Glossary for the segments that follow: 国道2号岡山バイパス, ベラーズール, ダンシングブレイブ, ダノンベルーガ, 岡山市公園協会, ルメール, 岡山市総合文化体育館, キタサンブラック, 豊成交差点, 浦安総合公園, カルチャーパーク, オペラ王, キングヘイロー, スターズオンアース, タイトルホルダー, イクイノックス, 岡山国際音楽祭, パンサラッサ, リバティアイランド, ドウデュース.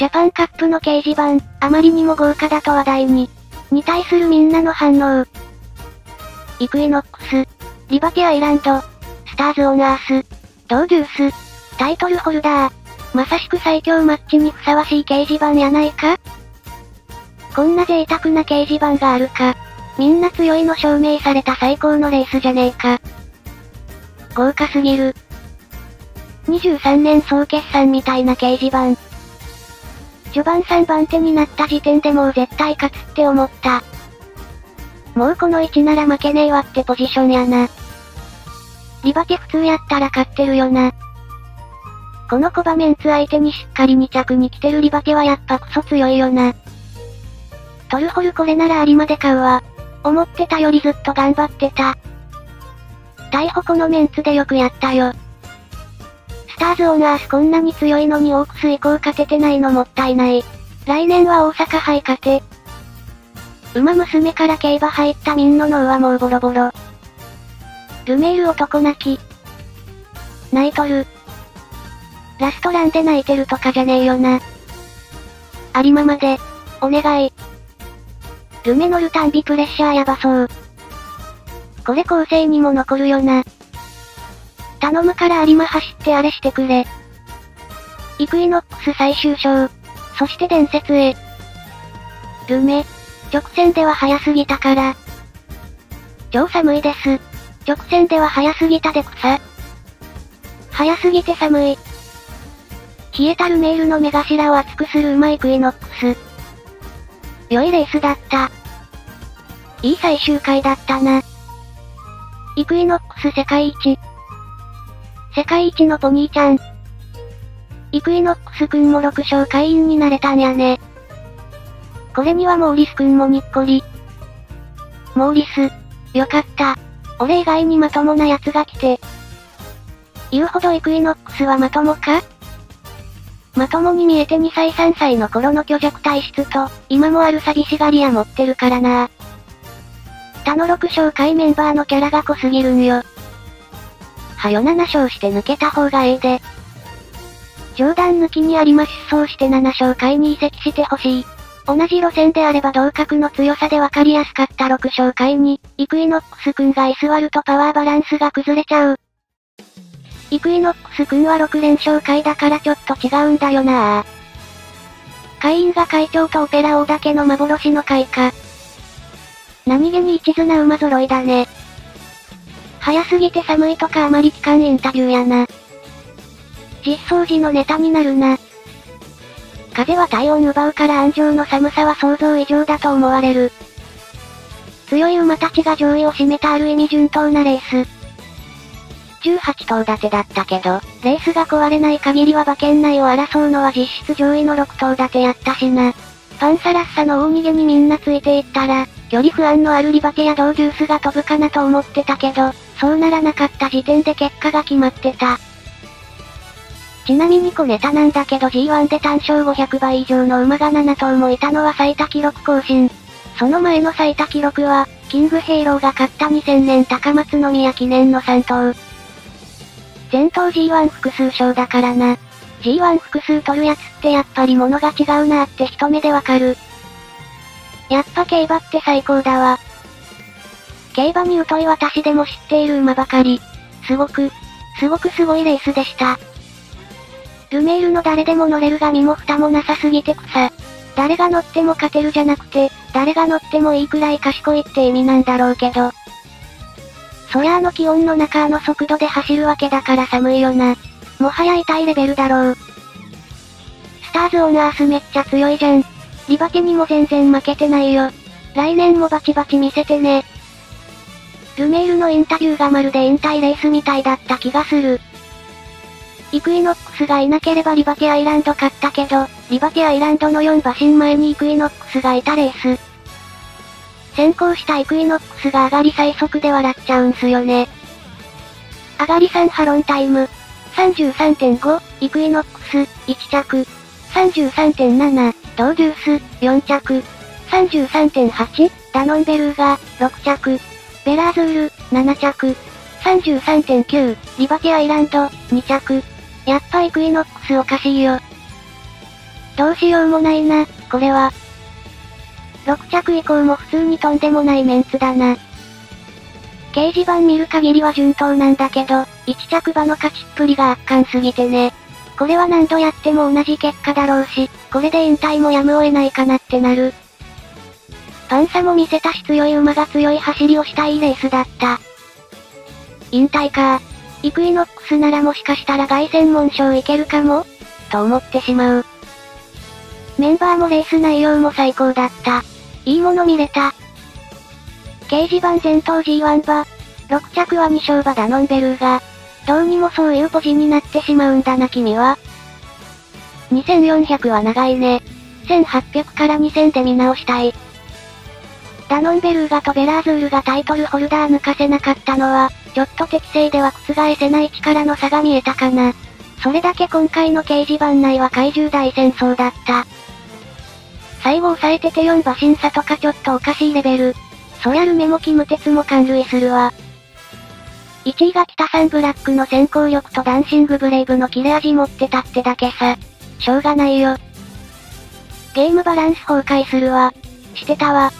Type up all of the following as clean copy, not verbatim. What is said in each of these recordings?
ジャパンカップの掲示板、あまりにも豪華だと話題に。に対するみんなの反応。イクイノックス、リバティアイランド、スターズオンアース、ドウデュース、タイトルホルダー。まさしく最強マッチにふさわしい掲示板やないか？こんな贅沢な掲示板があるか。みんな強いの証明された最高のレースじゃねえか。豪華すぎる。23年総決算みたいな掲示板。序盤3番手になった時点でもう絶対勝つって思った。もうこの位置なら負けねえわってポジションやな。リバテ普通やったら勝ってるよな。このコバメンツ相手にしっかり2着に来てるリバテはやっぱクソ強いよな。トルホルこれなら有馬で買うわ。思ってたよりずっと頑張ってた。逮捕このメンツでよくやったよ。スターズオンアースこんなに強いのにオークス以降勝ててないのもったいない。来年は大阪杯勝て。馬娘から競馬入ったみんの脳はもうボロボロ。ルメール男泣き。ナイトル。ラストランで泣いてるとかじゃねえよな。有馬まで、お願い。ルメ乗るたんびプレッシャーやばそう。これ構成にも残るよな。頼むから有馬走ってあれしてくれ。イクイノックス最終章。そして伝説へ。ルメ、直線では早すぎたから。超寒いです。直線では早すぎたで草。早すぎて寒い。冷えたルメールの目頭を熱くするうまいクイノックス。良いレースだった。いい最終回だったな。イクイノックス世界一。世界一のポニーちゃん。イクイノックスくんも6勝会員になれたんやね。これにはモーリスくんもにっこり。モーリス、よかった。俺以外にまともな奴が来て。言うほどイクイノックスはまともか？まともに見えて2歳3歳の頃の虚弱体質と、今もある寂しがり屋持ってるからな。他の6勝回メンバーのキャラが濃すぎるんよ。はよ7勝して抜けた方がええで。冗談抜きに有馬失踪して7勝回に移籍してほしい。同じ路線であれば同格の強さで分かりやすかった6勝回に、イクイノックスくんが居座るとパワーバランスが崩れちゃう。イクイノックスくんは6連勝会だからちょっと違うんだよなぁ。会員が会長とオペラ王だけの幻の会か。何気に一途な馬揃いだね。早すぎて寒いとかあまり期間インタビューやな。実装時のネタになるな。風は体温奪うから安城の寒さは想像以上だと思われる。強い馬たちが上位を占めたある意味順当なレース。18頭立てだったけど、レースが壊れない限りは馬券内を争うのは実質上位の6頭立てやったしな。パンサラッサの大逃げにみんなついていったら、距離不安のあるリバテやドウデュースが飛ぶかなと思ってたけど、そうならなかった時点で結果が決まってた。ちなみに小ネタなんだけど G1 で単勝500倍以上の馬が7頭もいたのは最多記録更新。その前の最多記録は、キングヘイローが勝った2000年高松宮記念の3頭。全頭 G1 複数勝だからな。G1 複数取るやつってやっぱり物が違うなーって一目でわかる。やっぱ競馬って最高だわ。競馬に疎い私でも知っている馬ばかり。すごいレースでした。ルメールの誰でも乗れるが身も蓋もなさすぎて草。誰が乗っても勝てるじゃなくて、誰が乗ってもいいくらい賢いって意味なんだろうけど。そりゃあの気温の中あの速度で走るわけだから寒いよな。もはや痛いレベルだろう。スターズオンアースめっちゃ強いじゃん。リバテにも全然負けてないよ。来年もバチバチ見せてね。ルメールのインタビューがまるで引退レースみたいだった気がする。イクイノックスがいなければリバテアイランド勝ったけど、リバテアイランドの4馬身前にイクイノックスがいたレース。先行したイクイノックスが上がり最速で笑っちゃうんすよね。上がり3ハロンタイム。33.5、イクイノックス、1着。33.7、ドウデュース、4着。33.8、ダノンベルーガ、6着。ベラーズール、7着。33.9、リバティアイランド、2着。やっぱイクイノックスおかしいよ。どうしようもないな、これは。6着以降も普通にとんでもないメンツだな。掲示板見る限りは順当なんだけど、1着馬の勝ちっぷりが圧巻すぎてね。これは何度やっても同じ結果だろうし、これで引退もやむを得ないかなってなる。パンサも見せたし強い馬が強い走りをしたいいレースだった。引退か。イクイノックスならもしかしたら凱旋門賞いけるかもと思ってしまう。メンバーもレース内容も最高だった。いいもの見れた。掲示板前頭 G1 馬。6着は2勝馬ダノンベルーガ。どうにもそういうポジになってしまうんだな君は。2400は長いね。1800から2000で見直したい。ダノンベルーガとベラーズールがタイトルホルダー抜かせなかったのは、ちょっと適正では覆せない力の差が見えたかな。それだけ今回の掲示板内は怪獣大戦争だった。最後抑えてて4馬審査とかちょっとおかしいレベル。そりゃルメもキムテツも感類するわ。1位が北サンブラックの先行力とダンシングブレイブの切れ味持ってたってだけさ。しょうがないよ。ゲームバランス崩壊するわ。してたわ。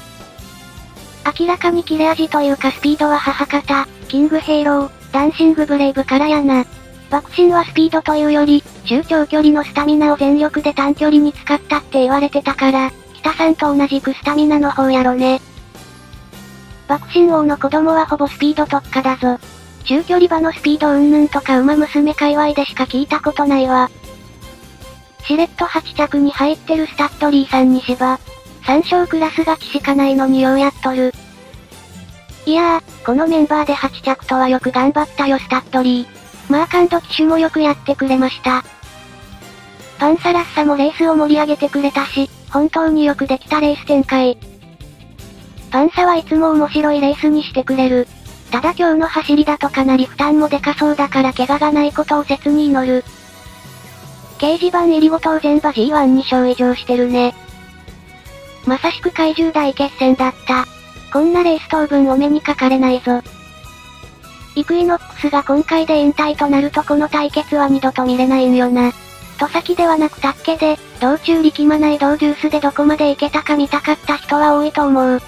明らかに切れ味というかスピードは母方、キングヘイロー、ダンシングブレイブからやな。爆心はスピードというより、中長距離のスタミナを全力で短距離に使ったって言われてたから、北さんと同じくスタミナの方やろね。爆心王の子供はほぼスピード特化だぞ。中距離馬のスピードうんぬんとか馬娘界隈でしか聞いたことないわ。しれっと8着に入ってるスタッドリーさんに芝。3勝クラス勝ちしかないのにようやっとる。いやー、このメンバーで8着とはよく頑張ったよスタッドリー。マーカンド騎手もよくやってくれました。パンサラッサもレースを盛り上げてくれたし、本当によくできたレース展開。パンサはいつも面白いレースにしてくれる。ただ今日の走りだとかなり負担もでかそうだから怪我がないことを切に祈る。掲示板入り後当然馬 G1 に勝以上してるね。まさしく怪獣大決戦だった。こんなレース当分お目にかかれないぞ。イクイノックスが今回で引退となるとこの対決は二度と見れないんよな。と先ではなくたっけで、道中力まないドーデュースでどこまで行けたか見たかった人は多いと思う。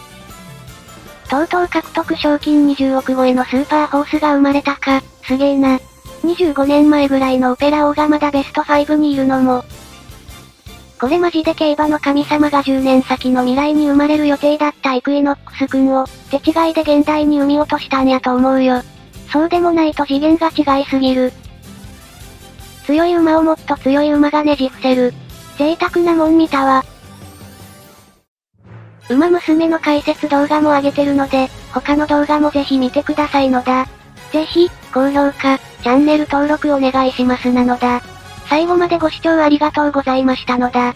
とうとう獲得賞金20億超えのスーパーホースが生まれたか、すげえな。25年前ぐらいのオペラ王がまだベスト5にいるのも。これマジで競馬の神様が10年先の未来に生まれる予定だったイクイノックス君を、手違いで現代に生み落としたんやと思うよ。そうでもないと次元が違いすぎる。強い馬をもっと強い馬がねじ伏せる。贅沢なもん見たわ。馬娘の解説動画も上げてるので、他の動画もぜひ見てくださいのだ。ぜひ、高評価、チャンネル登録お願いしますなのだ。最後までご視聴ありがとうございましたのだ。